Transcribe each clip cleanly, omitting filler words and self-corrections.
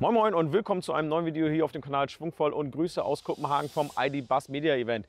Moin Moin und willkommen zu einem neuen Video hier auf dem Kanal Schwungvoll und Grüße aus Kopenhagen vom ID.Buzz Media Event.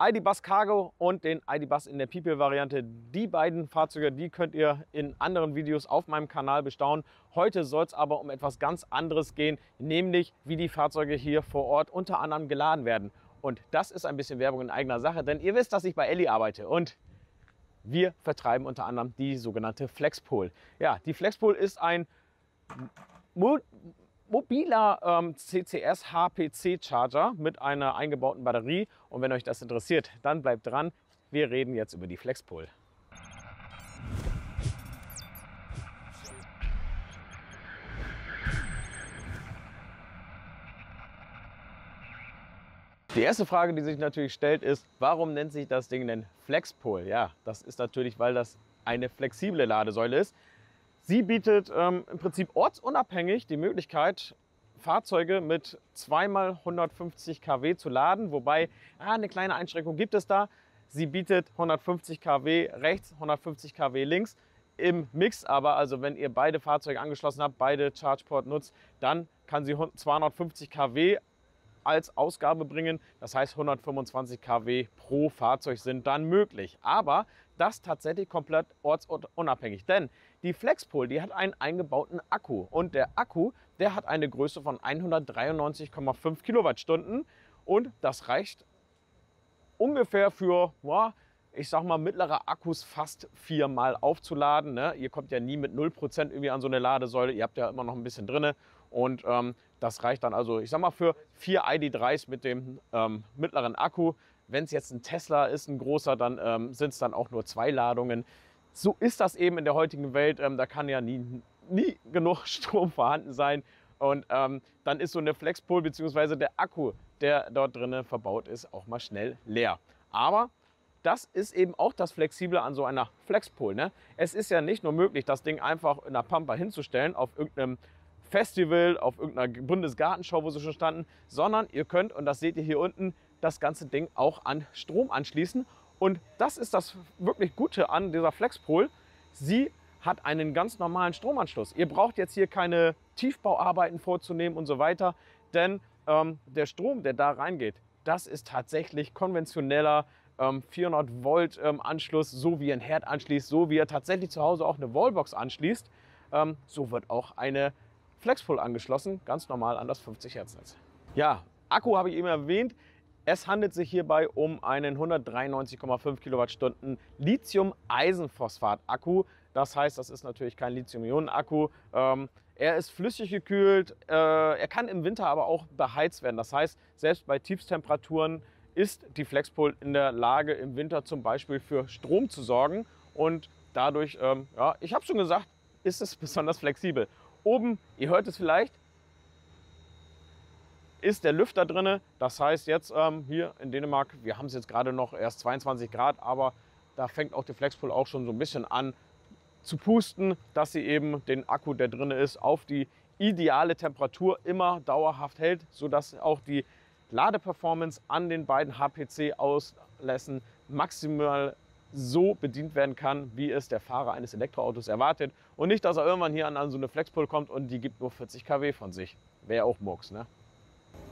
ID.Buzz Cargo und den ID.Buzz in der People-Variante. Die beiden Fahrzeuge, die könnt ihr in anderen Videos auf meinem Kanal bestaunen. Heute soll es aber um etwas ganz anderes gehen, nämlich wie die Fahrzeuge hier vor Ort unter anderem geladen werden. Und das ist ein bisschen Werbung in eigener Sache, denn ihr wisst, dass ich bei Elli arbeite und wir vertreiben unter anderem die sogenannte FlexPole. Ja, die FlexPole ist ein mobiler CCS HPC Charger mit einer eingebauten Batterie und wenn euch das interessiert, dann bleibt dran. Wir reden jetzt über die FlexPole. Die erste Frage, die sich natürlich stellt, ist, warum nennt sich das Ding denn FlexPole? Ja, das ist natürlich, weil das eine flexible Ladesäule ist. Sie bietet im Prinzip ortsunabhängig die Möglichkeit, Fahrzeuge mit 2x150 kW zu laden, wobei eine kleine Einschränkung gibt es da. Sie bietet 150 kW rechts, 150 kW links. Im Mix aber, also wenn ihr beide Fahrzeuge angeschlossen habt, beide ChargePort nutzt, dann kann sie 250 kW als Ausgabe bringen. Das heißt, 125 kW pro Fahrzeug sind dann möglich. Aber das tatsächlich komplett ortsunabhängig. Denn die FlexPole, die hat einen eingebauten Akku. Und der Akku, der hat eine Größe von 193,5 Kilowattstunden. Und das reicht ungefähr für, ich sag mal, mittlere Akkus fast 4-mal aufzuladen. Ihr kommt ja nie mit 0% irgendwie an so eine Ladesäule. Ihr habt ja immer noch ein bisschen drin. Und das reicht dann also, ich sag mal, für 4 ID.3s mit dem mittleren Akku. Wenn es jetzt ein Tesla ist, ein großer, dann sind es dann auch nur 2 Ladungen. So ist das eben in der heutigen Welt. Da kann ja nie genug Strom vorhanden sein. Und dann ist so eine FlexPole bzw. der Akku, der dort drin verbaut ist, auch mal schnell leer. Aber das ist eben auch das Flexible an so einer FlexPole. Es ist ja nicht nur möglich, das Ding einfach in der Pampa hinzustellen auf irgendeinem Festival, auf irgendeiner Bundesgartenschau, wo sie schon standen, sondern ihr könnt, und das seht ihr hier unten, das ganze Ding auch an Strom anschließen. Und das ist das wirklich Gute an dieser FlexPole. Sie hat einen ganz normalen Stromanschluss. Ihr braucht jetzt hier keine Tiefbauarbeiten vorzunehmen und so weiter, denn der Strom, der da reingeht, das ist tatsächlich konventioneller 400 Volt Anschluss, so wie ihr ein Herd anschließt, so wie ihr tatsächlich zu Hause auch eine Wallbox anschließt. So wird auch eine FlexPole angeschlossen, ganz normal an das 50 Hertz Netz. Ja, Akku habe ich eben erwähnt. Es handelt sich hierbei um einen 193,5 Kilowattstunden Lithium-Eisenphosphat-Akku. Das heißt, das ist natürlich kein Lithium-Ionen-Akku. Er ist flüssig gekühlt, er kann im Winter aber auch beheizt werden. Das heißt, selbst bei Tiefstemperaturen ist die FlexPole in der Lage, im Winter zum Beispiel für Strom zu sorgen. Und dadurch, ja, ich habe schon gesagt, ist es besonders flexibel. Oben, ihr hört es vielleicht, ist der Lüfter drin. Das heißt jetzt hier in Dänemark, wir haben es jetzt gerade noch erst 22 Grad, aber da fängt auch die FlexPole auch schon so ein bisschen an zu pusten, dass sie eben den Akku, der drin ist, auf die ideale Temperatur immer dauerhaft hält, sodass auch die Ladeperformance an den beiden HPC-Auslässen maximal so bedient werden kann, wie es der Fahrer eines Elektroautos erwartet. Und nicht, dass er irgendwann hier an so eine FlexPole kommt und die gibt nur 40 kW von sich. Wäre auch Murks, ne?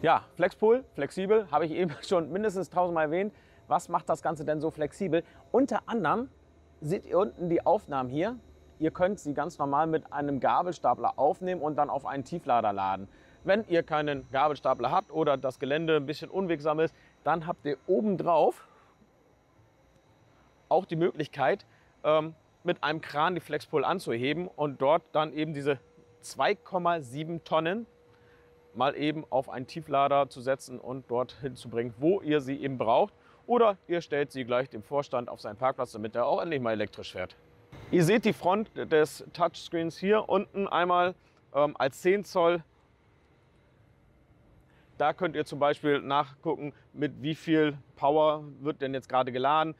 Ja, FlexPole, flexibel, habe ich eben schon mindestens 1000-mal erwähnt. Was macht das Ganze denn so flexibel? Unter anderem seht ihr unten die Aufnahmen hier. Ihr könnt sie ganz normal mit einem Gabelstapler aufnehmen und dann auf einen Tieflader laden. Wenn ihr keinen Gabelstapler habt oder das Gelände ein bisschen unwegsam ist, dann habt ihr obendrauf auch die Möglichkeit, mit einem Kran die FlexPole anzuheben und dort dann eben diese 2,7 Tonnen mal eben auf einen Tieflader zu setzen und dort hinzubringen, wo ihr sie eben braucht. Oder ihr stellt sie gleich dem Vorstand auf seinen Parkplatz, damit er auch endlich mal elektrisch fährt. Ihr seht die Front des Touchscreens hier unten einmal als 10 Zoll. Da könnt ihr zum Beispiel nachgucken, mit wie viel Power wird denn jetzt gerade geladen.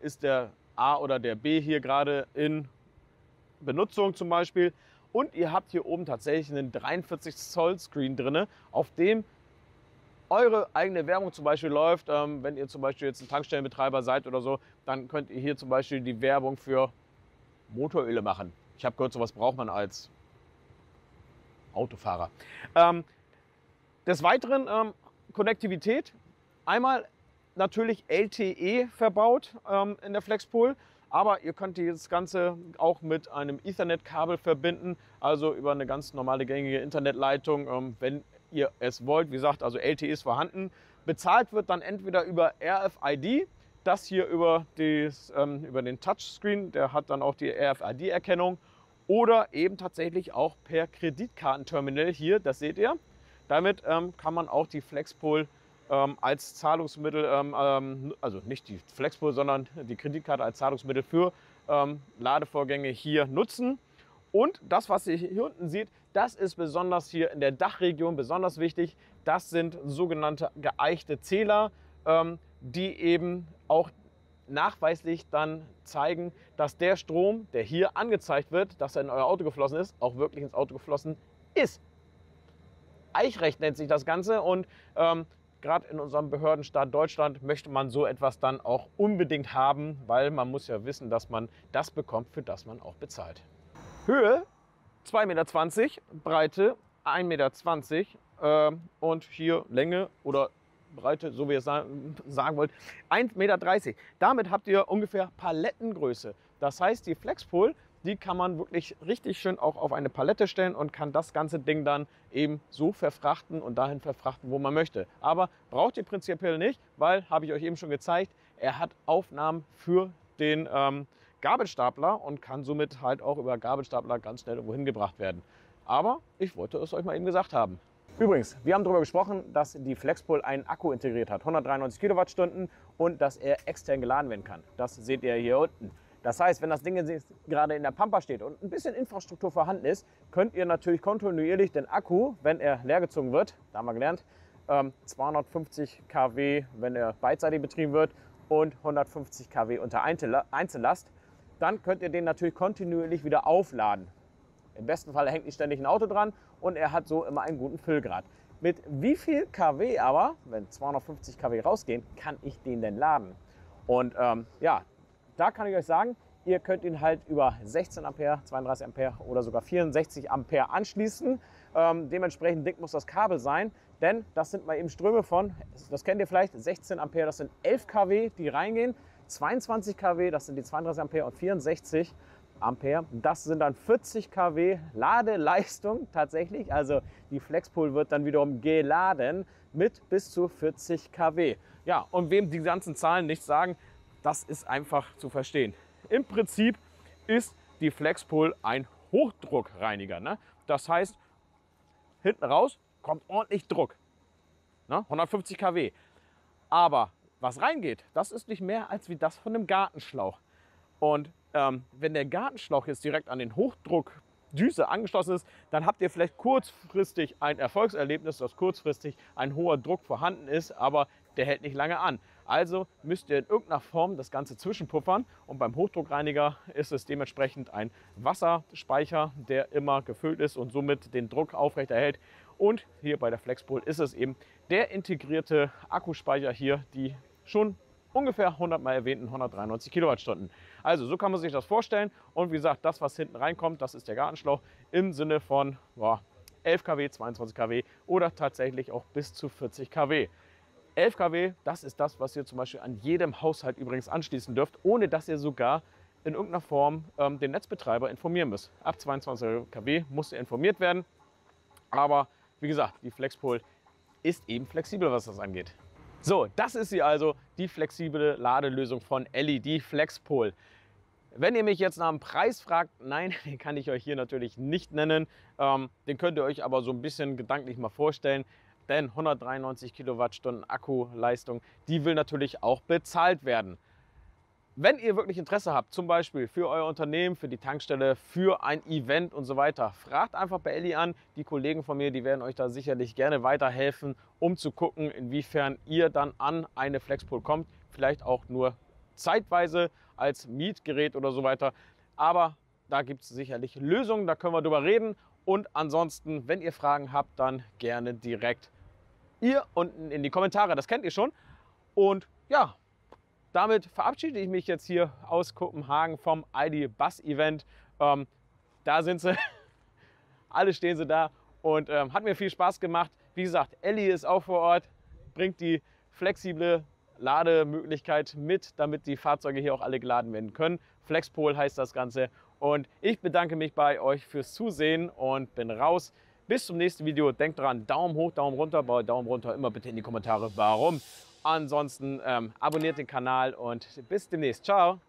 Ist der A oder der B hier gerade in Benutzung zum Beispiel. Und ihr habt hier oben tatsächlich einen 43 Zoll Screen drin, auf dem eure eigene Werbung zum Beispiel läuft. Wenn ihr zum Beispiel jetzt ein Tankstellenbetreiber seid oder so, dann könnt ihr hier zum Beispiel die Werbung für Motoröle machen. Ich habe gehört, sowas braucht man als Autofahrer. Des Weiteren Konnektivität. Einmal natürlich LTE verbaut in der FlexPool, aber ihr könnt das Ganze auch mit einem Ethernet-Kabel verbinden, also über eine ganz normale gängige Internetleitung, wenn ihr es wollt. Wie gesagt, also LTE ist vorhanden. Bezahlt wird dann entweder über RFID, das hier über den Touchscreen, der hat dann auch die RFID-Erkennung, oder eben tatsächlich auch per Kreditkartenterminal hier, das seht ihr. Damit kann man auch die FlexPool als Zahlungsmittel, also nicht die FlexPool, sondern die Kreditkarte als Zahlungsmittel für Ladevorgänge hier nutzen. Und das, was ihr hier unten seht, das ist besonders hier in der Dachregion besonders wichtig. Das sind sogenannte geeichte Zähler, die eben auch nachweislich dann zeigen, dass der Strom, der hier angezeigt wird, dass er in euer Auto geflossen ist, auch wirklich ins Auto geflossen ist. Eichrecht nennt sich das Ganze, und gerade in unserem Behördenstaat Deutschland möchte man so etwas dann auch unbedingt haben, weil man muss ja wissen, dass man das bekommt, für das man auch bezahlt. Höhe 2,20 Meter, Breite 1,20 Meter und hier Länge oder Breite, so wie ihr es sagen wollt, 1,30 Meter. Damit habt ihr ungefähr Palettengröße. Das heißt, die FlexPool, die kann man wirklich richtig schön auch auf eine Palette stellen und kann das ganze Ding dann eben so verfrachten und dahin verfrachten, wo man möchte. Aber braucht ihr prinzipiell nicht, weil, habe ich euch eben schon gezeigt, er hat Aufnahmen für den Gabelstapler und kann somit halt auch über Gabelstapler ganz schnell irgendwo hingebracht werden. Aber ich wollte es euch mal eben gesagt haben. Übrigens, wir haben darüber gesprochen, dass die FlexPool einen Akku integriert hat, 193 Kilowattstunden, und dass er extern geladen werden kann. Das seht ihr hier unten. Das heißt, wenn das Ding jetzt gerade in der Pampa steht und ein bisschen Infrastruktur vorhanden ist, könnt ihr natürlich kontinuierlich den Akku, wenn er leergezogen wird, da haben wir gelernt, 250 kW, wenn er beidseitig betrieben wird, und 150 kW unter Einzellast, dann könnt ihr den natürlich kontinuierlich wieder aufladen. Im besten Fall hängt nicht ständig ein Auto dran und er hat so immer einen guten Füllgrad. Mit wie viel kW aber, wenn 250 kW rausgehen, kann ich den denn laden? Und ja, da kann ich euch sagen, ihr könnt ihn halt über 16 Ampere, 32 Ampere oder sogar 64 Ampere anschließen. Dementsprechend dick muss das Kabel sein, denn das sind mal eben Ströme von, das kennt ihr vielleicht, 16 Ampere, das sind 11 kW, die reingehen, 22 kW, das sind die 32 Ampere, und 64 Ampere, das sind dann 40 kW Ladeleistung tatsächlich. Also die FlexPool wird dann wiederum geladen mit bis zu 40 kW. Ja, und wem die ganzen Zahlen nichts sagen, das ist einfach zu verstehen. Im Prinzip ist die FlexPool ein Hochdruckreiniger, ne? Das heißt, hinten raus kommt ordentlich Druck, ne? 150 kW. Aber was reingeht, das ist nicht mehr als wie das von einem Gartenschlauch. Und wenn der Gartenschlauch jetzt direkt an den Hochdruckdüse angeschlossen ist, dann habt ihr vielleicht kurzfristig ein Erfolgserlebnis, dass kurzfristig ein hoher Druck vorhanden ist, aber der hält nicht lange an. Also müsst ihr in irgendeiner Form das Ganze zwischenpuffern, und beim Hochdruckreiniger ist es dementsprechend ein Wasserspeicher, der immer gefüllt ist und somit den Druck aufrechterhält. Und hier bei der FlexPool ist es eben der integrierte Akkuspeicher hier, die schon ungefähr 100 mal erwähnten 193 Kilowattstunden. Also so kann man sich das vorstellen, und wie gesagt, das, was hinten reinkommt, das ist der Gartenschlauch im Sinne von 11 kW, 22 kW oder tatsächlich auch bis zu 40 kW. 11 kW, das ist das, was ihr zum Beispiel an jedem Haushalt übrigens anschließen dürft, ohne dass ihr sogar in irgendeiner Form den Netzbetreiber informieren müsst. Ab 22 kW muss ihr informiert werden, aber wie gesagt, die FlexPool ist eben flexibel, was das angeht. So, das ist sie also, die flexible Ladelösung von Elli, die FlexPool. Wenn ihr mich jetzt nach dem Preis fragt, nein, den kann ich euch hier natürlich nicht nennen. Den könnt ihr euch aber so ein bisschen gedanklich mal vorstellen. Denn 193 Kilowattstunden Akkuleistung, die will natürlich auch bezahlt werden. Wenn ihr wirklich Interesse habt, zum Beispiel für euer Unternehmen, für die Tankstelle, für ein Event und so weiter, fragt einfach bei Elli an. Die Kollegen von mir, die werden euch da sicherlich gerne weiterhelfen, um zu gucken, inwiefern ihr dann an eine FlexPool kommt. Vielleicht auch nur zeitweise als Mietgerät oder so weiter. Aber da gibt es sicherlich Lösungen, da können wir drüber reden. Und ansonsten, wenn ihr Fragen habt, dann gerne direkt hier unten in die Kommentare. Das kennt ihr schon. Und ja, damit verabschiede ich mich jetzt hier aus Kopenhagen vom ID Bus Event. Da sind sie, alle stehen sie da und hat mir viel Spaß gemacht. Wie gesagt, Elli ist auch vor Ort, bringt die flexible Lademöglichkeit mit, damit die Fahrzeuge hier auch alle geladen werden können. FlexPool heißt das Ganze. Und ich bedanke mich bei euch fürs Zusehen und bin raus. Bis zum nächsten Video. Denkt dran, Daumen hoch, Daumen runter. Bei Daumen runter immer bitte in die Kommentare, warum. Ansonsten abonniert den Kanal und bis demnächst. Ciao.